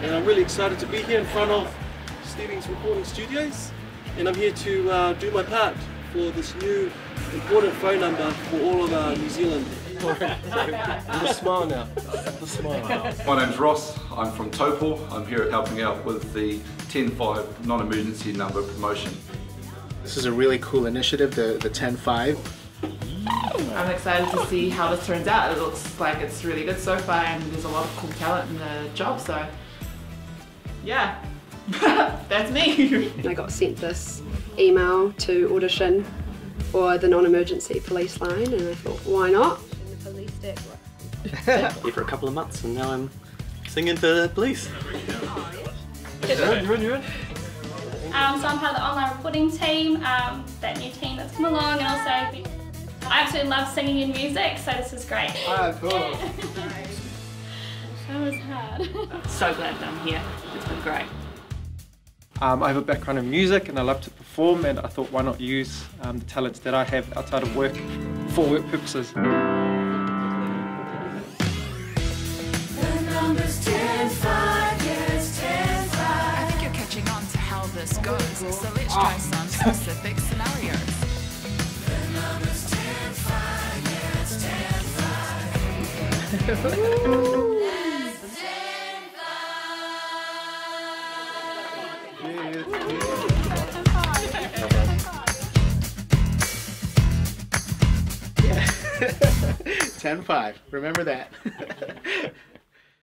And I'm really excited to be here in front of Stevens Reporting Studios, and I'm here to do my part for this new important phone number for all of New Zealand. The smile now. The smile. My name's Ross, I'm from Taupo. I'm here helping out with the 10-5 non-emergency number promotion. This is a really cool initiative, the 10-5. I'm excited to see how this turns out. It looks like it's really good so far, and there's a lot of cool talent in the job, so yeah, that's me. I got sent this email to audition for the non-emergency police line, and I thought, why not? Here for a couple of months, and now I'm singing for the police. You're in. So I'm part of the online reporting team, that new team that's come along, and also I absolutely love singing and music, so this is great. Oh, cool. That was hard. So glad that I'm here. It's been great. I have a background in music and I love to perform, and I thought, why not use the talents that I have outside of work for work purposes. This goes, so let's try some specific scenarios. The number's 10-5, yeah, it's 10-5. 10-5. Remember that.